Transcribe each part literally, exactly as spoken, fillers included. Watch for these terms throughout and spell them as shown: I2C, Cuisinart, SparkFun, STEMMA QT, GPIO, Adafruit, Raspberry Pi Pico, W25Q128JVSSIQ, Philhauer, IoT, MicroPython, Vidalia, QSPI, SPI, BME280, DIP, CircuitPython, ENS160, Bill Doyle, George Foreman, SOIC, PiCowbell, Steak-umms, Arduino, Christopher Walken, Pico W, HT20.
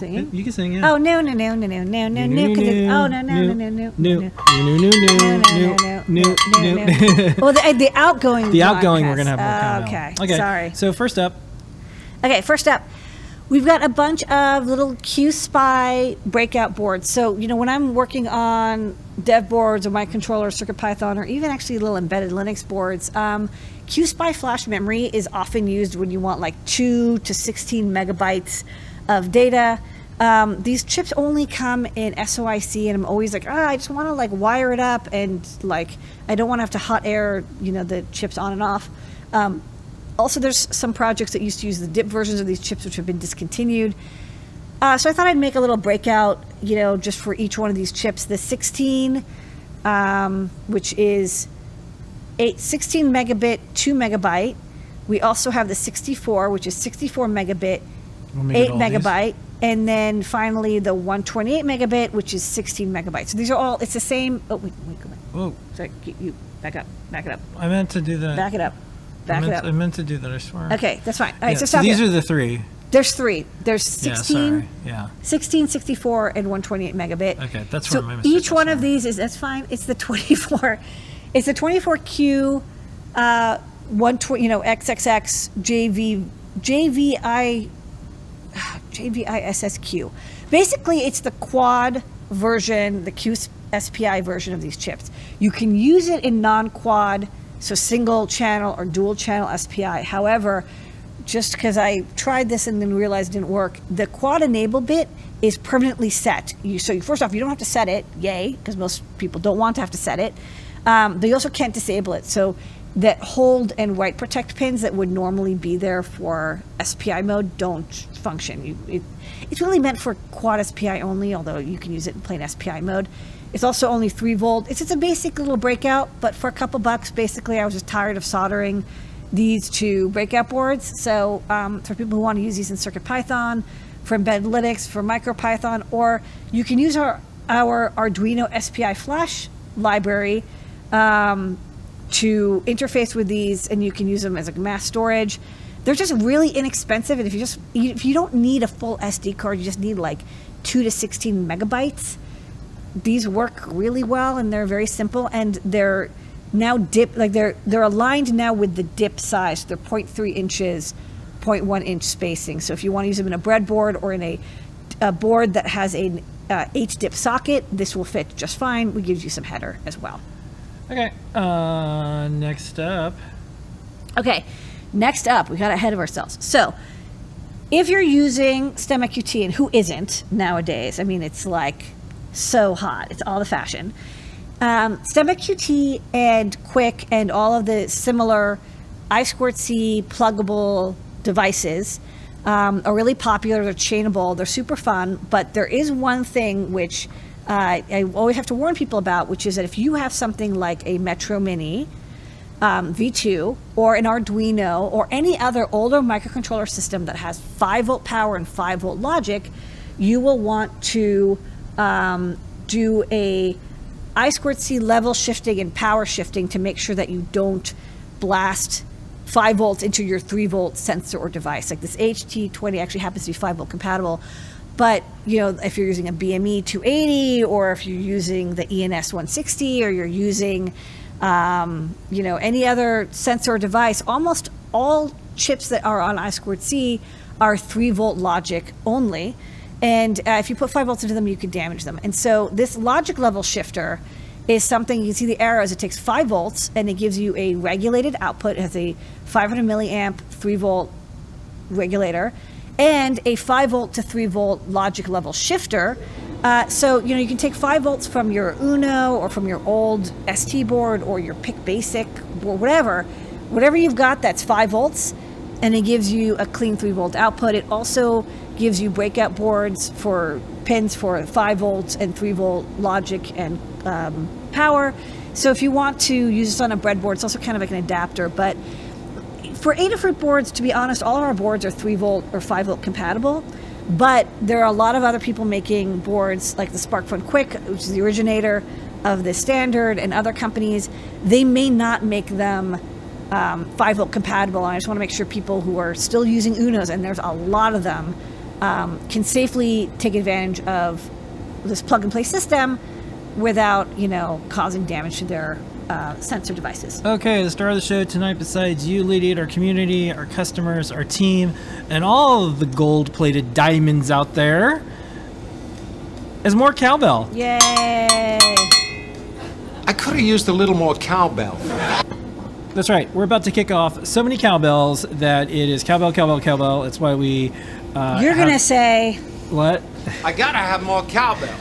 singing? You can sing, yeah. Oh, no, no, no, no, no, no, no, no, because it's, oh, no, no, no, no, no, no, no, no, no, no, no, no, no. Well, the outgoing. The outgoing we're going to have more time. Okay, sorry. So first up. Okay, first up. We've got a bunch of little Q S P I breakout boards. So, you know, when I'm working on dev boards or my controller, CircuitPython, or even actually little embedded Linux boards, um, Q S P I flash memory is often used when you want like two to sixteen megabytes of data. Um, these chips only come in S O I C, and I'm always like, ah, I just want to like wire it up, and like I don't want to have to hot air, you know, the chips on and off. Um, Also, there's some projects that used to use the D I P versions of these chips, which have been discontinued. Uh, so I thought I'd make a little breakout, you know, just for each one of these chips. The sixteen, um, which is eight, sixteen megabit, two megabyte. We also have the sixty-four, which is sixty-four megabit, we'll eight megabyte. These. And then finally the one twenty-eight megabit, which is sixteen megabytes. So these are all, it's the same. Oh, wait, wait, go back. Whoa. Sorry, you, back up, back it up. I meant to do that. Back it up. Back I, meant, it up. I meant to do that, I swear. Okay, that's fine. All right, yeah, so stop so these here. Are the three. There's three. There's sixteen, yeah, yeah. sixteen, sixty-four, and one twenty-eight megabit. Okay, that's so where my mistake. Each one of these is, that's fine. It's the twenty-four. It's the twenty-four Q, uh, one twenty, you know, triple X J V, J V I, J V I S S Q. Basically, it's the quad version, the Q S P I version of these chips. You can use it in non-quad. So single channel or dual channel S P I. However, just because I tried this and then realized it didn't work, the quad enable bit is permanently set. You, so you, first off, you don't have to set it, yay, because most people don't want to have to set it. Um, but you also can't disable it. So that hold and write protect pins that would normally be there for S P I mode don't function. You, it, it's really meant for quad S P I only, although you can use it in plain S P I mode. It's also only three volt. It's just a basic little breakout, but for a couple bucks, basically, I was just tired of soldering these two breakout boards. So um, for people who want to use these in CircuitPython, for embedded Linux, for MicroPython, or you can use our, our Arduino S P I Flash library um, to interface with these, and you can use them as a mass storage. They're just really inexpensive, and if you just if you don't need a full S D card, you just need like two to sixteen megabytes. These work really well, and they're very simple, and they're now dip like they're they're aligned now with the dip size. They're zero point three inches, zero point one inch spacing. So if you want to use them in a breadboard or in a, a board that has an uh, H dip socket, this will fit just fine. We give you some header as well. Okay. Uh, next up. Okay. Next up, we got ahead of ourselves. So. If you're using STEMMA Q T, and who isn't nowadays? I mean, it's like so hot. It's all the fashion. Um, STEMMA Q T and Quick and all of the similar I two C pluggable devices um, are really popular. They're chainable. They're super fun. But there is one thing which uh, I always have to warn people about, which is that if you have something like a Metro Mini, Um, V two, or an Arduino, or any other older microcontroller system that has five volt power and five volt logic, you will want to um, do a I two C level shifting and power shifting to make sure that you don't blast five volts into your three volt sensor or device. Like this H T twenty actually happens to be five volt compatible, but you know, if you're using a B M E two eighty, or if you're using the E N S one sixty, or you're using Um, you know, any other sensor device, almost all chips that are on I two C are three volt logic only. And uh, if you put five volts into them, you could damage them. And so this logic level shifter is something, you can see the arrows, it takes five volts and it gives you a regulated output. It has a five hundred milliamp three volt regulator and a five volt to three volt logic level shifter. Uh, so, you know, you can take five volts from your Uno or from your old S T board or your P I C Basic or whatever. Whatever you've got, that's five volts, and it gives you a clean three volt output. It also gives you breakout boards for pins for five volts and three volt logic and um, power. So if you want to use this on a breadboard, it's also kind of like an adapter. But for Adafruit boards, to be honest, all of our boards are three volt or five volt compatible. But there are a lot of other people making boards like the SparkFun Quick, which is the originator of the standard, and other companies. They may not make them um, five volt compatible. And I just want to make sure people who are still using Unos, and there's a lot of them, um, can safely take advantage of this plug-and-play system without, you know, causing damage to their uh, sensor devices. Okay, the star of the show tonight, besides you, Lady, our community, our customers, our team, and all of the gold-plated diamonds out there, is more cowbell. Yay! I could have used a little more cowbell. That's right. We're about to kick off so many cowbells that it is cowbell, cowbell, cowbell. That's why we... Uh, You're going to say... What? I got to have more cowbell.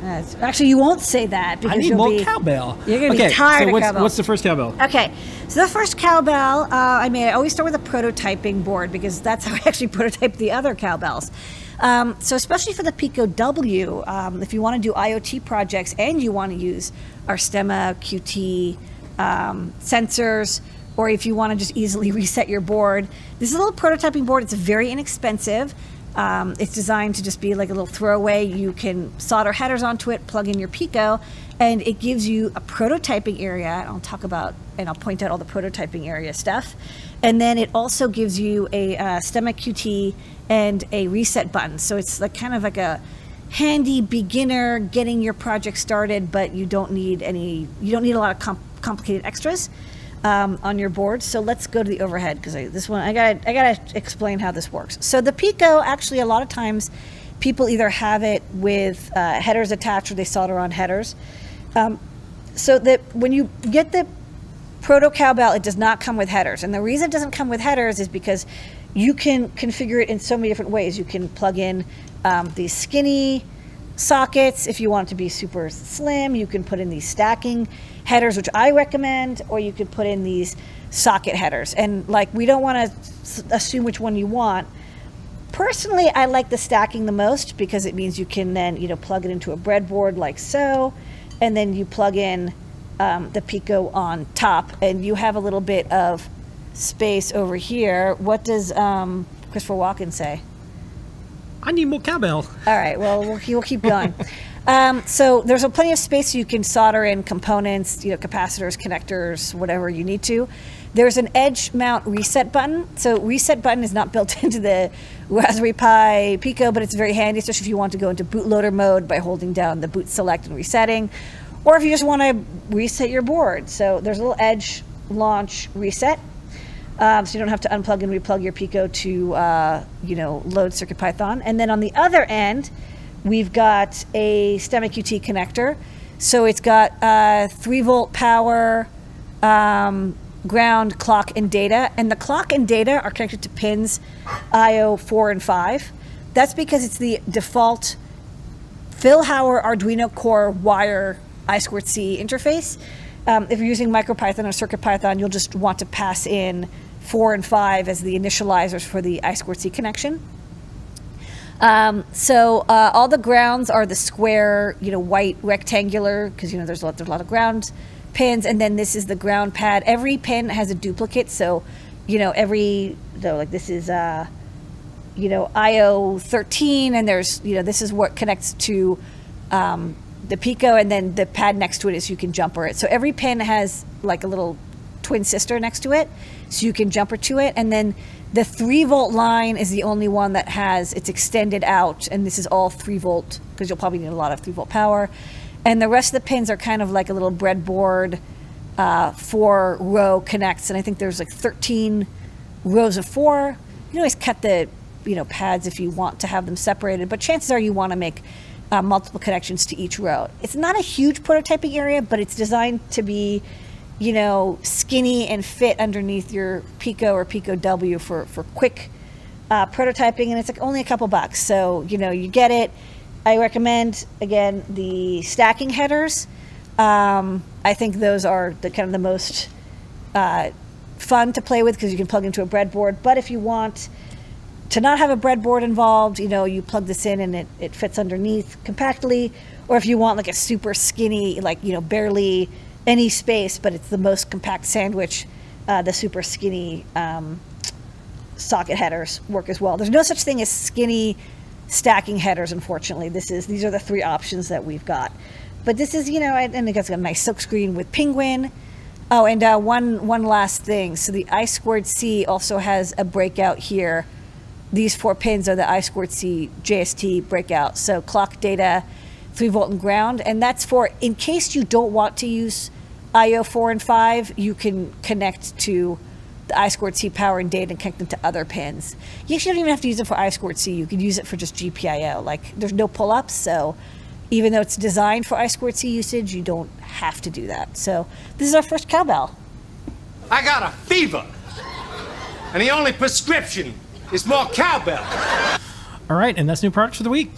That's, actually, you won't say that because I need you'll more be, cowbell. You're going to okay, be tired so what's, of cowbell. What's the first cowbell? Okay. So the first cowbell, uh, I mean, I always start with a prototyping board because that's how I actually prototype the other cowbells. Um, so especially for the Pico W, um, if you want to do IoT projects and you want to use our STEMMA Q T... Um, sensors, or if you want to just easily reset your board. This is a little prototyping board. It's very inexpensive. Um, it's designed to just be like a little throwaway. You can solder headers onto it, plug in your Pico, and it gives you a prototyping area. I'll talk about and I'll point out all the prototyping area stuff. And then it also gives you a uh, STEMMA Q T and a reset button. So it's like kind of like a handy beginner getting your project started, but you don't need any, you don't need a lot of comp complicated extras um, on your board. So let's go to the overhead because this one I gotta I gotta explain how this works. So the Pico, actually a lot of times people either have it with uh, headers attached or they solder on headers. Um, so that when you get the Proto Cowbell, it does not come with headers, and the reason it doesn't come with headers is because you can configure it in so many different ways. You can plug in um, these skinny sockets if you want it to be super slim. You can put in these stacking headers, which I recommend, or you could put in these socket headers. And like, we don't want to assume which one you want. Personally, I like the stacking the most because it means you can then, you know, plug it into a breadboard like so, and then you plug in um, the Pico on top, and you have a little bit of space over here. What does um, Christopher Walken say? I need more cowbell. All right, well, we'll, we'll keep going. um, so there's a plenty of space so you can solder in components, you know, capacitors, connectors, whatever you need to. There's an edge mount reset button. So reset button is not built into the Raspberry Pi Pico, but it's very handy, especially if you want to go into bootloader mode by holding down the boot select and resetting, or if you just want to reset your board. So there's a little edge launch reset. Um, so you don't have to unplug and replug your Pico to, uh, you know, load CircuitPython. And then on the other end, we've got a STEMMA Q T connector. So it's got uh, three volt power, um, ground, clock, and data. And the clock and data are connected to pins I O four and five. That's because it's the default Philhauer Arduino core wire I two C interface. Um, if you're using MicroPython or CircuitPython, you'll just want to pass in four and five as the initializers for the I two C connection. Um, so uh, all the grounds are the square, you know, white rectangular, because, you know, there's a, lot, there's a lot of ground pins. And then this is the ground pad. Every pin has a duplicate. So, you know, every, though, like this is, uh, you know, I O thirteen. And there's, you know, this is what connects to um, the Pico, and then the pad next to it is you can jumper it. So every pin has like a little twin sister next to it, so you can jumper to it. And then the three volt line is the only one that has, it's extended out, and this is all three volt because you'll probably need a lot of three volt power. And the rest of the pins are kind of like a little breadboard, uh, four row connects. And I think there's like thirteen rows of four. You can always cut the, you know, pads if you want to have them separated, but chances are you want to make Uh, multiple connections to each row. It's not a huge prototyping area, but it's designed to be, you know, skinny and fit underneath your Pico or Pico W for, for quick uh, prototyping. And it's like only a couple bucks. So, you know, you get it. I recommend, again, the stacking headers. Um, I think those are the kind of the most uh, fun to play with because you can plug into a breadboard. But if you want to not have a breadboard involved, you know, you plug this in and it, it fits underneath compactly. Or if you want like a super skinny, like, you know, barely any space, but it's the most compact sandwich, uh, the super skinny um, socket headers work as well. There's no such thing as skinny stacking headers, unfortunately. This is, these are the three options that we've got. But this is, you know, and it got a nice silk screen with penguin. Oh, and uh, one, one last thing. So the I two C also has a breakout here these four pins are the I two C J S T breakout. So clock data, three volt and ground. And that's for, in case you don't want to use I O four and five, you can connect to the I two C power and data and connect them to other pins. You actually don't even have to use it for I two C. You could use it for just G P I O. Like there's no pull-ups. So even though it's designed for I two C usage, you don't have to do that. So this is our first cowbell. I got a fever. And the only prescription is more cowbell. All right, and that's new products for the week.